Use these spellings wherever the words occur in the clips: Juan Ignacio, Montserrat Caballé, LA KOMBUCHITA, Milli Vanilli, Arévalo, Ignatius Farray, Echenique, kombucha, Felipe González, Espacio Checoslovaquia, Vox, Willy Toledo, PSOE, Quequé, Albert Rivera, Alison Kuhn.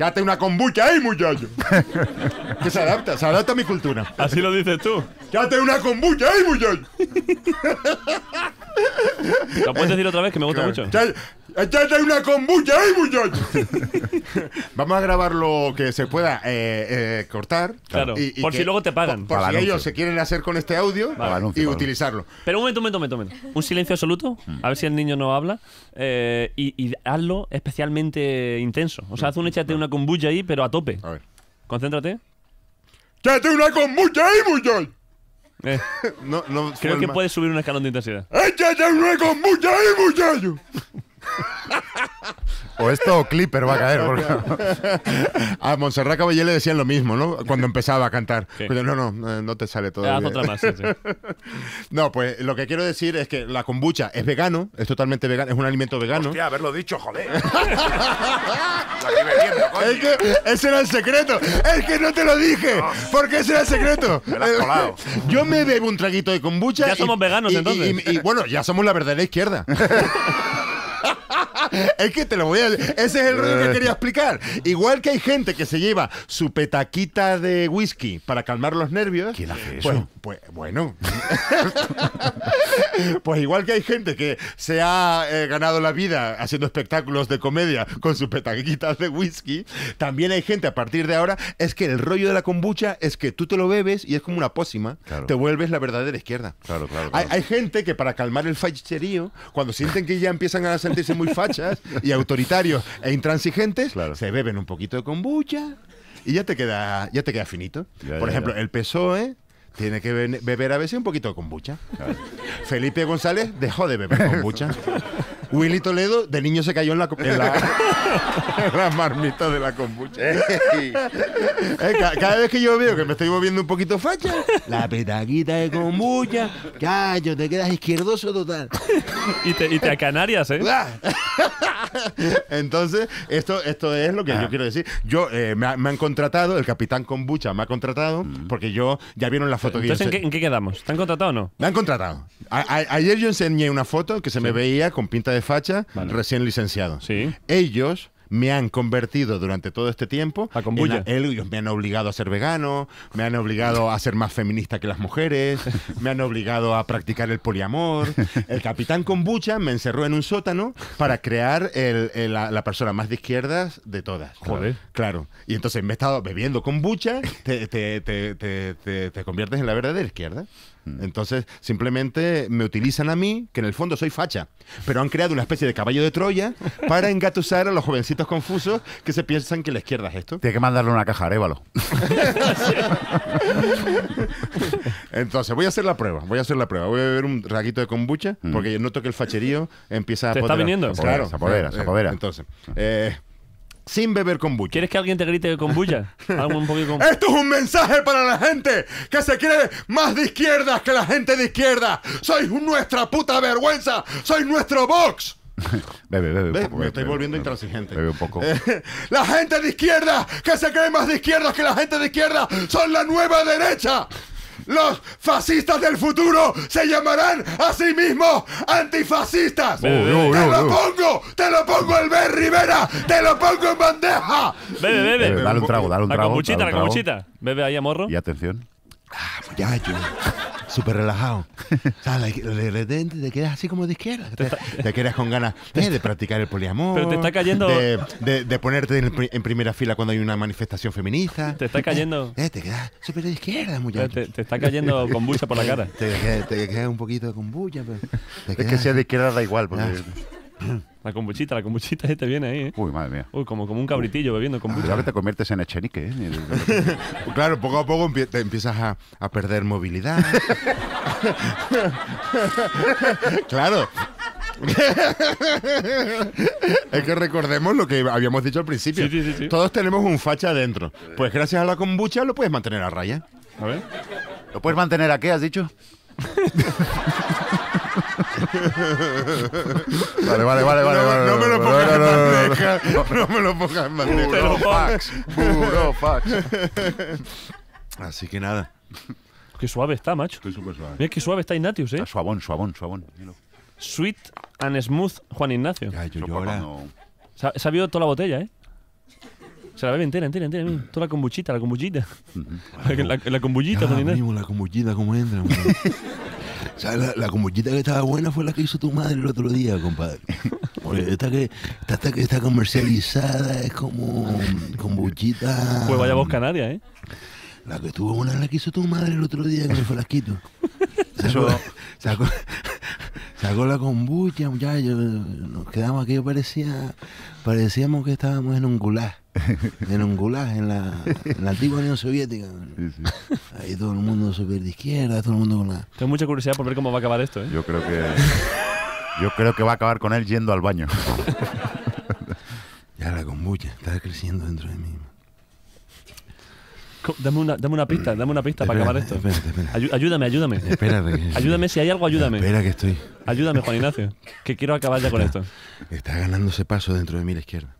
Echate una kombucha ahí, muchacho. Que se adapta a mi cultura. Así lo dices tú. Echate una kombucha ahí, muchacho. Lo puedes decir otra vez, que me gusta mucho. Echate una kombucha ahí, muchacho. Vamos a grabar lo que se pueda cortar. Claro, y por si luego te pagan. Por si ellos se quieren hacer con este audio y utilizarlo. Pero un momento, un momento. Un silencio absoluto, a ver si el niño no habla. Y hazlo especialmente intenso. O sea, haz un échate una kombucha ahí, pero a tope. A ver. Concéntrate. ¡Échate una kombucha ahí, muchacho! No, creo que puedes subir un escalón de intensidad. ¡Échate una kombucha ahí, muchacho! O esto o Clipper va a caer. Porque... A Montserrat Caballé le decían lo mismo, ¿no? Cuando empezaba a cantar. Sí. Pero no te sale todo. Haz otra más, sí, sí. No, pues lo que quiero decir es que la kombucha es vegano, es totalmente vegano, es un alimento vegano. Hostia, haberlo dicho, joder. Es que ese era el secreto. Es que no te lo dije. Porque ese era el secreto. Me lo has colado. Yo me bebo un traguito de kombucha. Ya somos veganos, entonces. Y bueno, ya somos la verdadera izquierda. Es que te lo voy a decir. Ese es el rollo que quería explicar. Igual que hay gente que se lleva su petaquita de whisky para calmar los nervios. ¿Quién hace eso? Pues bueno. Pues igual que hay gente que se ha ganado la vida haciendo espectáculos de comedia con sus petaquitas de whisky, también hay gente a partir de ahora. Es que el rollo de la kombucha es que tú te lo bebes y es como una pócima. Claro. Te vuelves la verdadera izquierda. Claro, claro, claro. Hay gente que para calmar el facherío, cuando sienten que ya empiezan a sentirse muy fachas y autoritarios e intransigentes, claro, se beben un poquito de kombucha y ya te queda finito. Por ejemplo, el PSOE tiene que beber a veces un poquito de kombucha. Claro. Felipe González dejó de beber kombucha. Willy Toledo, de niño, se cayó en la marmita de la kombucha. Cada vez que yo veo que me estoy moviendo un poquito facha, la petaquita de kombucha, callo, te quedas izquierdoso total. Y te acanarias, ¿eh? Entonces, esto es lo que yo quiero decir. Me han contratado, el capitán kombucha me ha contratado, porque yo, ya vieron la foto. Entonces, ¿en qué quedamos? ¿Te han contratado o no? Me han contratado. Ayer yo enseñé una foto que se me veía con pinta de facha, recién licenciado. Sí. Ellos me han convertido durante todo este tiempo a kombucha. Ellos me han obligado a ser vegano, me han obligado a ser más feminista que las mujeres, me han obligado a practicar el poliamor. El capitán kombucha me encerró en un sótano para crear la persona más de izquierdas de todas. Joder. Claro. Y entonces me he estado bebiendo kombucha, te conviertes en la verdadera izquierda. Entonces, simplemente me utilizan a mí, que en el fondo soy facha, pero han creado una especie de caballo de Troya para engatusar a los jovencitos confusos que se piensan que la izquierda es esto. Tiene que mandarle una caja a Arévalo. Entonces, voy a hacer la prueba, voy a beber un raguito de kombucha, porque no toque el facherío, empieza a apoderar. ¿Te está viniendo? Claro. Se apodera. Entonces, sin beber kombucha. ¿Quieres que alguien te grite kombucha? Esto es un mensaje para la gente que se cree más de izquierdas que la gente de izquierda. Sois nuestra puta vergüenza. Sois nuestro Vox. Me estoy volviendo intransigente. Bebe un poco. La gente de izquierda que se cree más de izquierdas que la gente de izquierda son la nueva derecha. Los fascistas del futuro se llamarán a sí mismos antifascistas. Te lo pongo, Albert Rivera, te lo pongo en bandeja. Bebe. Dale un trago, La kombuchita, Bebe ahí a morro. Y atención. Ah, pues ya, yo súper relajado. O sea, de repente te quedas así como de izquierda. Te quedas con ganas de practicar el poliamor. Pero te está cayendo. De ponerte en primera fila cuando hay una manifestación feminista. Te está cayendo. Te quedas súper de izquierda, muchacho. Te está cayendo kombucha por la cara. Te queda un poquito de kombucha. Es que sea de izquierda da igual. Porque... La kombuchita te viene ahí, ¿eh? Uy, madre mía. Uy, como un cabritillo bebiendo kombucha. Claro que te conviertes en Echenique, ¿eh? Claro, poco a poco te empiezas a perder movilidad. Claro. Es que recordemos lo que habíamos dicho al principio. Sí. Todos tenemos un facha adentro. Pues gracias a la kombucha lo puedes mantener a raya. A ver. ¿Lo puedes mantener a qué, has dicho? Vale. No me lo pongas en bandeja. No me lo pongas en bandeja. Burofax. Así que nada. Qué suave está, macho. Estoy súper suave. Mira qué suave está Ignatius, ¿eh? Está suavón. Sweet and smooth Juan Ignacio. Ya, yo ahora... Se ha bebido toda la botella, ¿eh? Se la bebe entera, toda la kombuchita. La kombuchita. La kombuchita, ¿cómo entra? La kombuchita que estaba buena fue la que hizo tu madre el otro día, compadre. Esta que está comercializada es como kombuchita... Pues vaya voz canaria, ¿eh? La que estuvo buena es la que hizo tu madre el otro día con el flasquito. Sacó la kombucha, muchachos, nos quedamos aquí, parecíamos que estábamos en un gulag, en la antigua Unión Soviética. Sí. Ahí todo el mundo súper de izquierda, todo el mundo con la... Tengo mucha curiosidad por ver cómo va a acabar esto, ¿eh? Yo creo que va a acabar con él yendo al baño. Ya la kombucha está creciendo dentro de mí. Dame una pista para acabar esto. Espera. Ayúdame. Ayúdame, si hay algo, ayúdame. Espera que estoy. Ayúdame, Juan Ignacio, que quiero acabar ya con esto. Está ganándose paso dentro de mí la izquierda.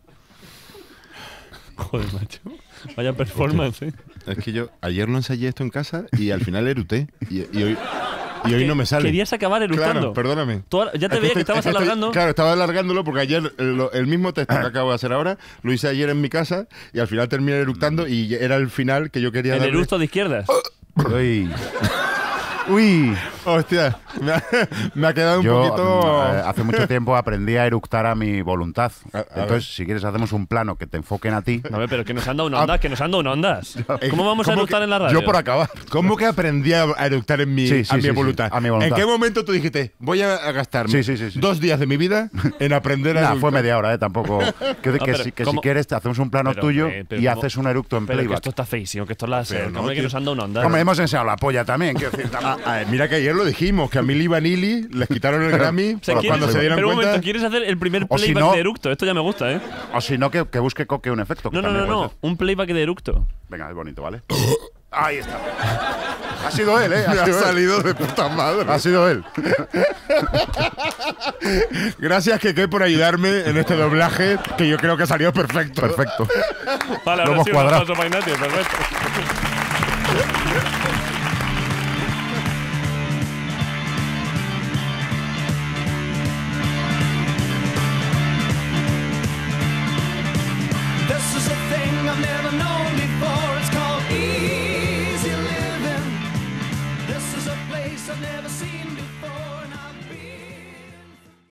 Joder, macho. Vaya performance, ¿eh? Es que yo ayer lo ensayé esto en casa y al final eruté. Y hoy no me sale. Querías acabar erutando. Claro, perdóname. Ya te veía que estabas alargando. Claro, estaba alargándolo porque ayer el mismo texto que acabo de hacer ahora lo hice ayer en mi casa y al final terminé eructando y era el final que yo quería dar. El eructo de izquierdas. Uy. Hostia. Me ha quedado un poquito... Hace mucho tiempo aprendí a eructar a mi voluntad. Entonces, si quieres, hacemos un plano que te enfoquen a ti. A ver, pero que nos han dado unas ondas, ¿Cómo vamos a eructar en la radio? Yo por acabar. ¿Cómo que aprendí a eructar a mi voluntad? ¿En qué momento tú dijiste, voy a gastarme 2 días de mi vida en aprender a eructar? Fue media hora, tampoco. Si quieres, te hacemos un plano tuyo y haces un eructo en playback. Esto está feísimo, que esto es que nos han dado una onda. Hombre, hemos enseñado la polla también. Mira que ayer lo dijimos, que a Milli Vanilli les quitaron el Grammy cuando se dieron cuenta. Momento, ¿quieres hacer el primer playback de eructo? Esto ya me gusta, ¿eh? O si no, que busque Quequé un efecto. No, un playback de eructo. Venga, es bonito, ¿vale? Ahí está. Ha sido él, ¿eh? Ha salido de puta madre. Ha sido él. Gracias, Quequé, por ayudarme en este doblaje, que yo creo que ha salido perfecto. Perfecto. Vale, ahora sí, un aplauso para Ignatius, perfecto. Never know.